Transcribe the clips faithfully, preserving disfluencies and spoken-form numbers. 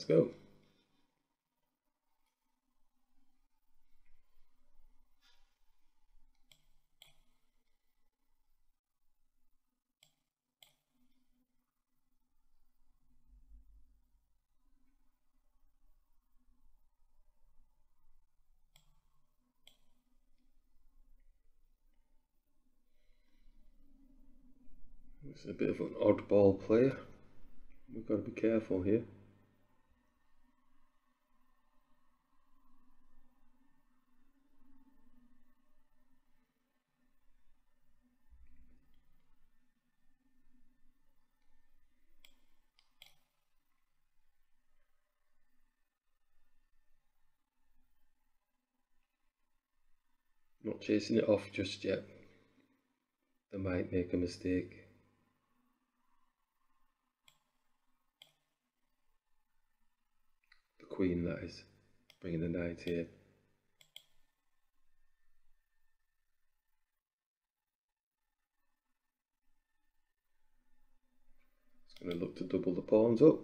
Let's go. It's a bit of an oddball player. We've got to be careful here. Not chasing it off just yet. They might make a mistake. Queen, that is, bringing the knight here. It's going to look to double the pawns up.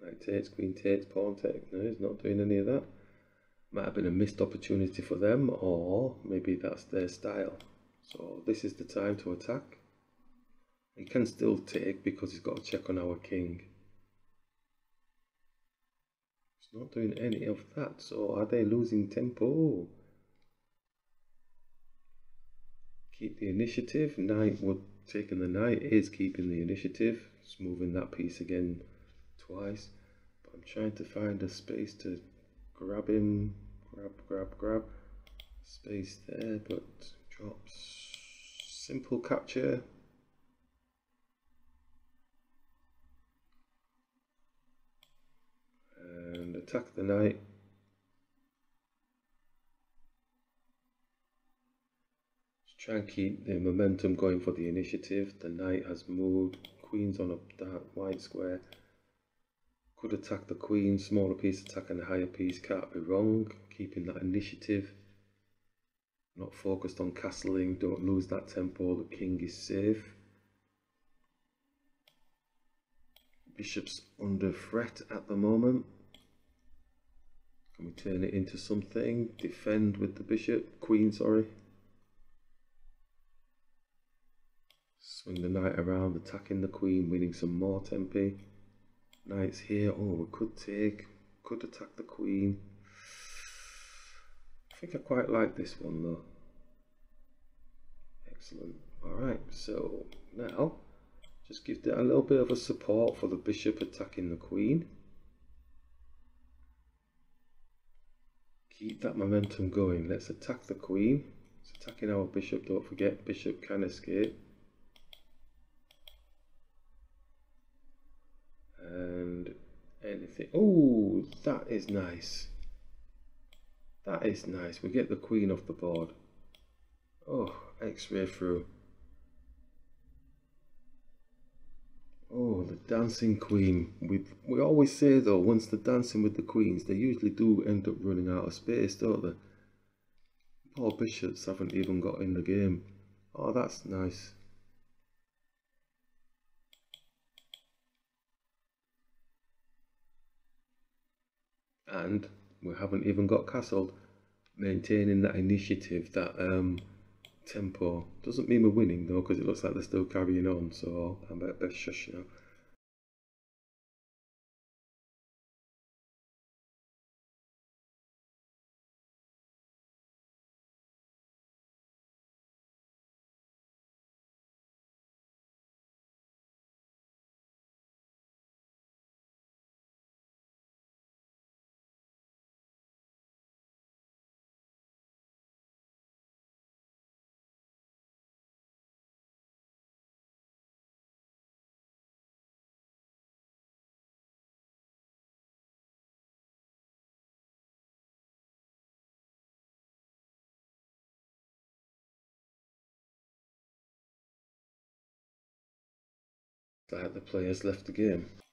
Knight takes, queen takes, pawn takes. No, he's not doing any of that. Might have been a missed opportunity for them, or maybe that's their style. So this is the time to attack. He can still take because he's got to check on our king. Not doing any of that, so are they losing tempo? Keep the initiative. Knight would taking the knight is keeping the initiative. It's moving that piece again twice. But I'm trying to find a space to grab him. Grab, grab, grab. Space there, but drops. Simple capture. And attack the knight. Just try and keep the momentum going for the initiative. The knight has moved. Queen's on a dark white square. Could attack the queen. Smaller piece attacking the higher piece. Can't be wrong. Keeping that initiative. Not focused on castling. Don't lose that tempo. The king is safe. Bishop's under threat at the moment. Can we turn it into something? Defend with the bishop. Queen, sorry. Swing the knight around, attacking the queen, winning some more tempi. Knight's here. Oh, we could take. Could attack the queen. I think I quite like this one though. Excellent. Alright, so now just give that a little bit of a support for the bishop attacking the queen. Keep that momentum going. Let's attack the queen. It's attacking our bishop, don't forget. Bishop can escape. And anything. Oh, that is nice. That is nice. We get the queen off the board. Oh, X-ray through. Oh, the dancing queen. We we always say though, once they're dancing with the queens, they usually do end up running out of space, don't they? Poor bishops haven't even got in the game. Oh, that's nice. And we haven't even got castled. Maintaining that initiative, that um. tempo. Doesn't mean we're winning though, because it looks like they're still carrying on, so I'm at best shush now. Like the players left the game.